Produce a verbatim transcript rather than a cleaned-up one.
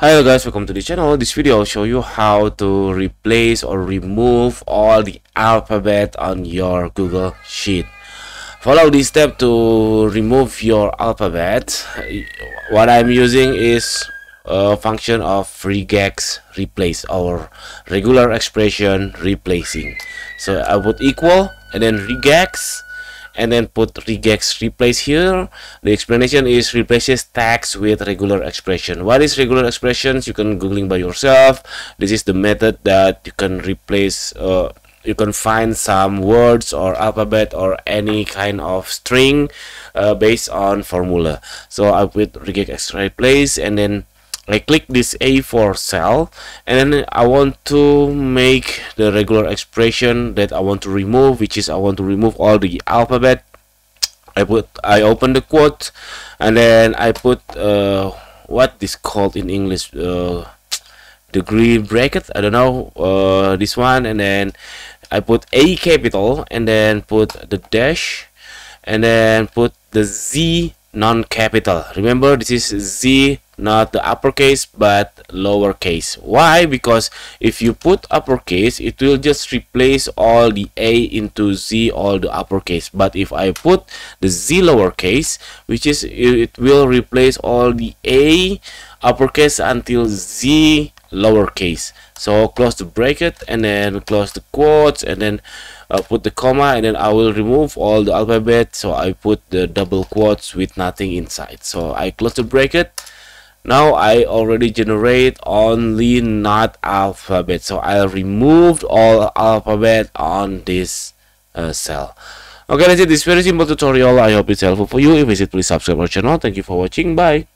Hello guys, welcome to the channel. This video will show you how to replace or remove all the alphabet on your Google Sheet. Follow this step to remove your alphabet. What I'm using is a function of regex replace or regular expression replacing. So I would equal and then regex and then put regex replace here. The explanation is replaces text with regular expression. What is regular expressions? You can googling by yourself. This is the method that you can replace uh, you can find some words or alphabet or any kind of string uh, based on formula. So I put regex replace and then I click this A four cell, and then I want to make the regular expression that I want to remove, which is I want to remove all the alphabet. I put, I open the quote, and then I put uh, what is called in English uh, the green bracket. I don't know uh, this one, and then I put A capital, and then put the dash, and then put the Z non-capital. Remember, this is Z, not the uppercase but lowercase. Why? Because if you put uppercase, it will just replace all the A into Z, all the uppercase. But if I put the Z lowercase, which is it will replace all the A uppercase until Z lowercase. So close the bracket and then close the quotes and then uh, put the comma, and then I will remove all the alphabet. So I put the double quotes with nothing inside. So I close the bracket. Now I already generate only not alphabet, so I removed all alphabet on this uh, cell. Okay, that's it. This very simple tutorial. I hope it's helpful for you. If it is, please subscribe our channel. Thank you for watching. Bye.